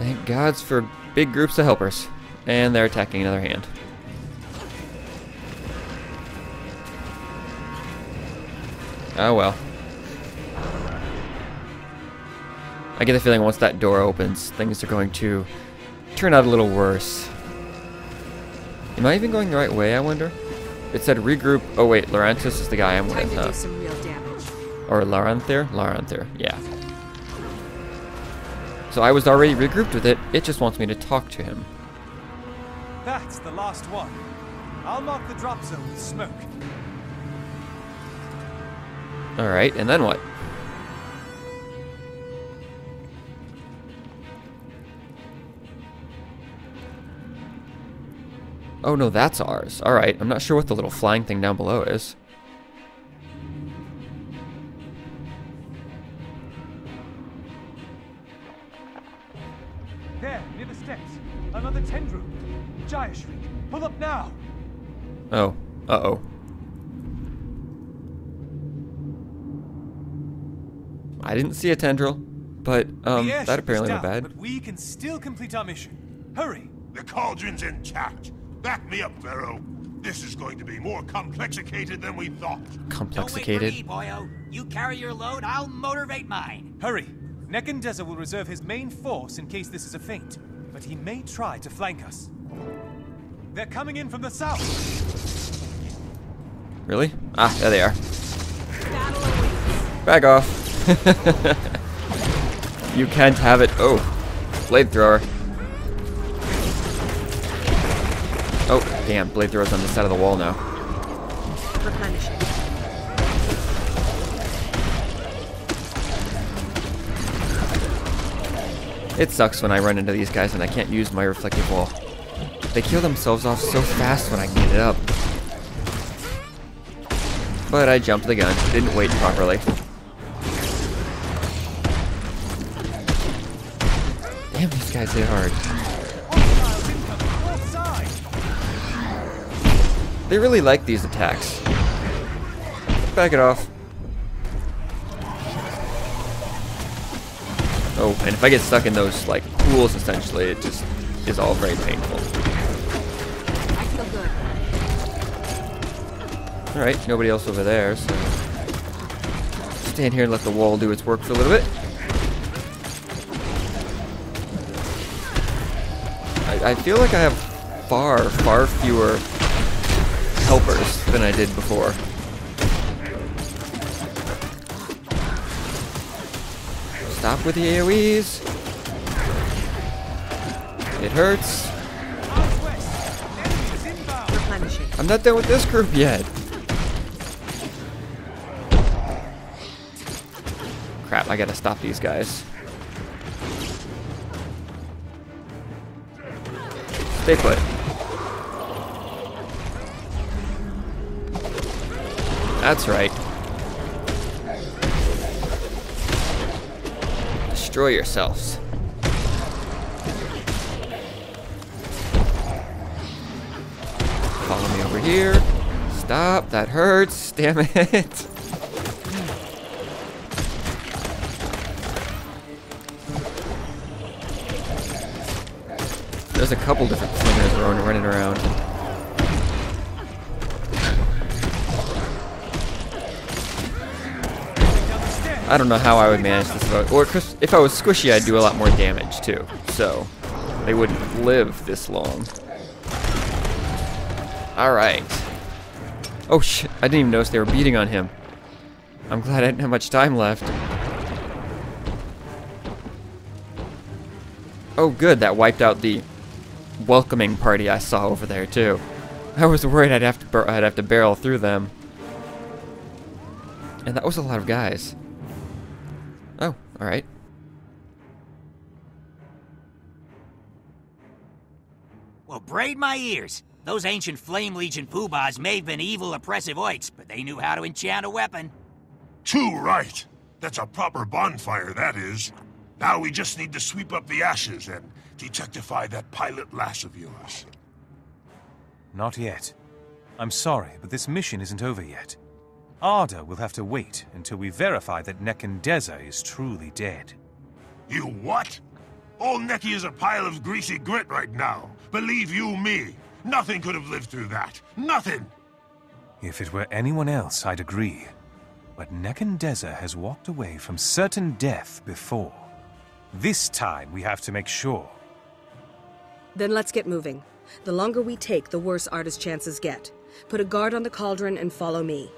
Thank gods for big groups of helpers. And they're attacking another hand. Oh well. I get the feeling once that door opens, things are going to turn out a little worse. Am I even going the right way, I wonder? It said regroup. Oh wait, Laranthir is the guy I'm with, huh? Or Laranthir? Laranthir, yeah. So I was already regrouped with it, it just wants me to talk to him. That's the last one. I'll mark the drop zone with smoke. Alright, and then what? Oh no, that's ours. Alright, I'm not sure what the little flying thing down below is. There, near the steps. Another tendril. Jaya Shriek, pull up now! Oh. Uh-oh. I didn't see a tendril, but that apparently went bad. But we can still complete our mission. Hurry! The cauldron's intact. Back me up, Pharaoh. This is going to be more complexicated than we thought. Complexicated? Don't wait for me, boyo. You carry your load, I'll motivate mine. Hurry. Nekandezer will reserve his main force in case this is a feint, but he may try to flank us. They're coming in from the south. Really? Ah, there they are. Back off. You can't have it. Oh, blade thrower. Oh, damn! Blade thrower's on this side of the wall now. It sucks when I run into these guys and I can't use my reflective wall. They kill themselves off so fast when I get it up. But I jumped the gun. Didn't wait properly. Damn, these guys hit hard. They really like these attacks. Back it off. Oh, and if I get stuck in those, like, pools, essentially, it just is all very painful. Alright, nobody else over there, so... stand here and let the wall do its work for a little bit. I feel like I have far fewer helpers than I did before. Stop with the AoEs. It hurts. I'm not done with this group yet. Crap, I gotta stop these guys. Stay put. That's right. Destroy yourselves. Follow me over here. Stop. That hurts. Damn it. There's a couple different slingers running around. I don't know how I would manage this, or if I was squishy, I'd do a lot more damage too. So they wouldn't live this long. All right. Oh shit! I didn't even notice they were beating on him. I'm glad I didn't have much time left. Oh, good. That wiped out the welcoming party I saw over there too. I was worried I'd have to barrel through them, and that was a lot of guys. Oh, all right. Well, braid my ears. Those ancient Flame Legion poobahs may have been evil, oppressive oiks, but they knew how to enchant a weapon. Too right. That's a proper bonfire, that is. Now we just need to sweep up the ashes and detectify that pilot lass of yours. Not yet. I'm sorry, but this mission isn't over yet. Arda will have to wait until we verify that Nekandezer is truly dead. You what? All Neki is a pile of greasy grit right now. Believe you me, nothing could have lived through that. Nothing! If it were anyone else, I'd agree. But Nekandezer has walked away from certain death before. This time, we have to make sure. Then let's get moving. The longer we take, the worse Arda's chances get. Put a guard on the cauldron and follow me.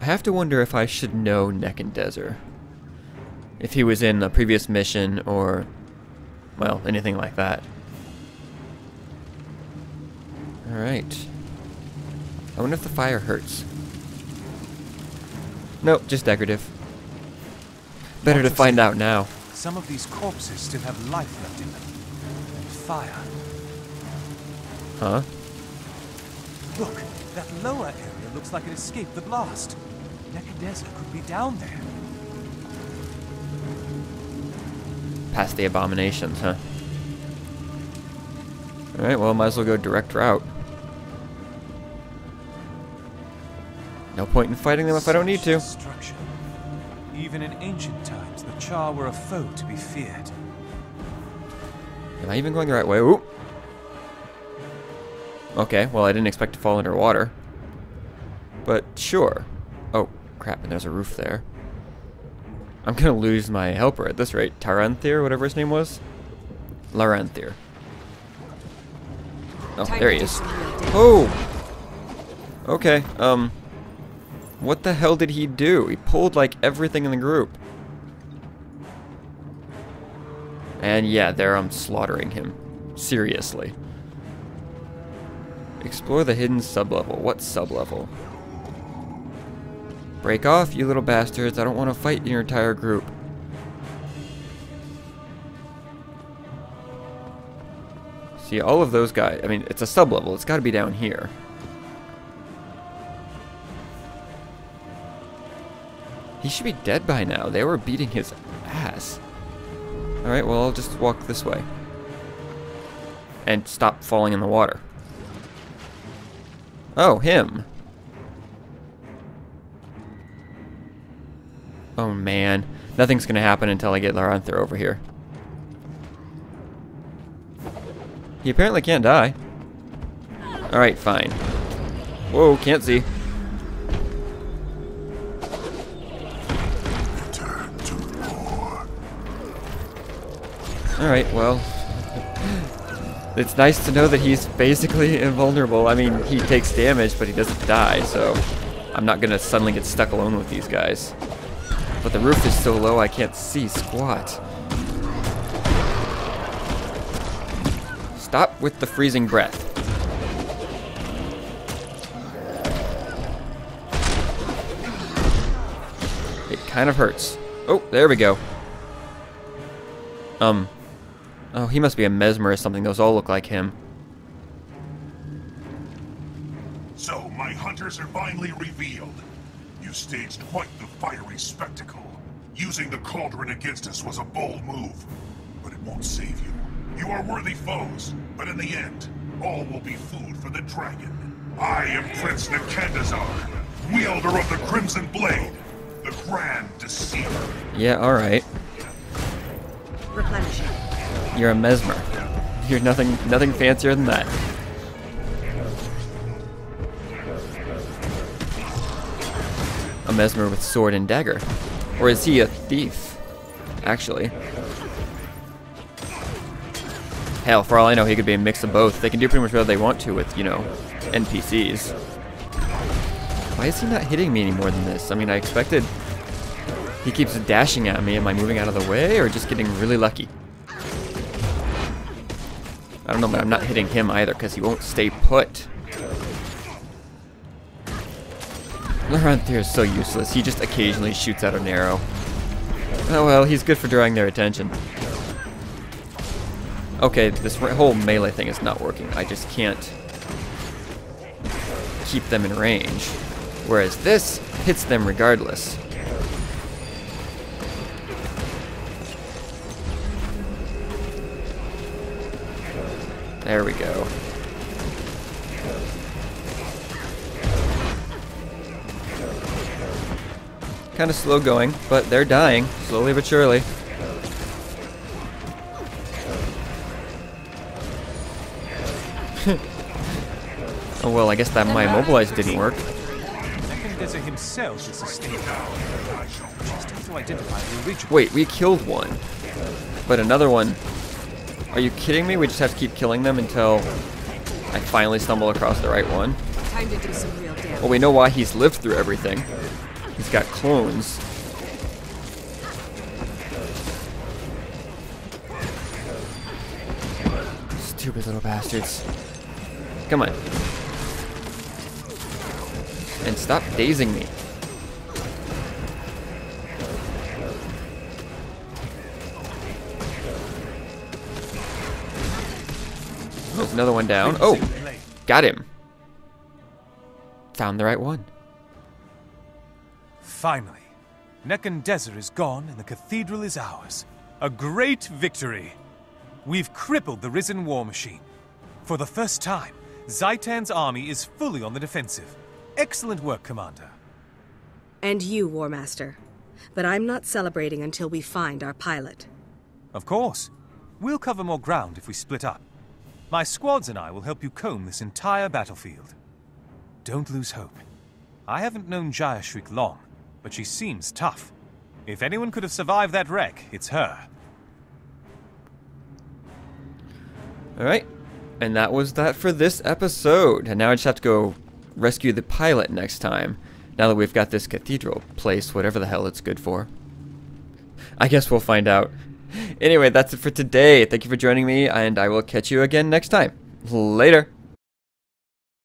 I have to wonder if I should know Nekandezer. If he was in a previous mission or, well, anything like that. Alright. I wonder if the fire hurts. Nope, just decorative. Better to find out now. Some of these corpses still have life left in them. And fire. Huh? Look, that lower area looks like it escaped the blast. Nekandezer could be down there. Past the abominations, huh? Alright, well, might as well go direct route. No point in fighting them if I don't need to. Even in ancient times, the Char were a foe to be feared. Am I even going the right way? Ooh. Okay, well, I didn't expect to fall underwater. But sure. Oh, crap, and there's a roof there. I'm gonna lose my helper at this rate. Laranthir, whatever his name was. Laranthir. Oh, there he is. Oh! Okay, what the hell did he do? He pulled, like, everything in the group. And yeah, there I'm slaughtering him. Seriously. Explore the hidden sublevel. What sublevel? Break off, you little bastards. I don't want to fight your entire group. See, all of those guys... I mean, it's a sublevel. It's got to be down here. He should be dead by now. They were beating his ass. Alright, well, I'll just walk this way. And stop falling in the water. Oh, him. Oh, man. Nothing's gonna happen until I get Laranthir over here. He apparently can't die. Alright, fine. Whoa, can't see. Alright, well, it's nice to know that he's basically invulnerable. I mean, he takes damage, but he doesn't die, so I'm not going to suddenly get stuck alone with these guys. But the roof is so low, I can't see squat. Stop with the freezing breath. It kind of hurts. Oh, there we go. Oh, he must be a mesmer or something. Those all look like him. So, my hunters are finally revealed. You staged quite the fiery spectacle. Using the cauldron against us was a bold move, but it won't save you. You are worthy foes, but in the end, all will be food for the dragon. I am Prince Nekandazar, wielder of the Crimson Blade, the Grand Deceiver. Yeah, alright. Replenishing. You're a mesmer. You're nothing fancier than that. A mesmer with sword and dagger. Or is he a thief? Actually. Hell, for all I know, he could be a mix of both. They can do pretty much whatever they want to with, you know, NPCs. Why is he not hitting me any more than this? I mean, I expected... He keeps dashing at me. Am I moving out of the way or just getting really lucky? I don't know, but I'm not hitting him either because he won't stay put. Laranthir is so useless. He just occasionally shoots out an arrow. Oh well, he's good for drawing their attention. Okay, this whole melee thing is not working. I just can't keep them in range. Whereas this hits them regardless. There we go. Kind of slow going, but they're dying, slowly but surely. Oh well, I guess that my immobilize didn't work. Nekandezer himself should sustain it. Wait, we killed one. But another one... Are you kidding me? We just have to keep killing them until I finally stumble across the right one. Time to do some real damage. Well, we know why he's lived through everything. He's got clones. Stupid little bastards. Come on. And stop dazing me. There's another one down. Oh! Got him. Found the right one. Finally. Nekandezer is gone and the cathedral is ours. A great victory. We've crippled the risen war machine. For the first time, Zaitan's army is fully on the defensive. Excellent work, Commander. And you, War Master. But I'm not celebrating until we find our pilot. Of course. We'll cover more ground if we split up. My squads and I will help you comb this entire battlefield. Don't lose hope. I haven't known Jaya Shriek long, but she seems tough. If anyone could have survived that wreck, it's her. Alright, and that was that for this episode. And now I just have to go rescue the pilot next time, now that we've got this cathedral place, whatever the hell it's good for. I guess we'll find out. Anyway, that's it for today. Thank you for joining me, and I will catch you again next time. Later!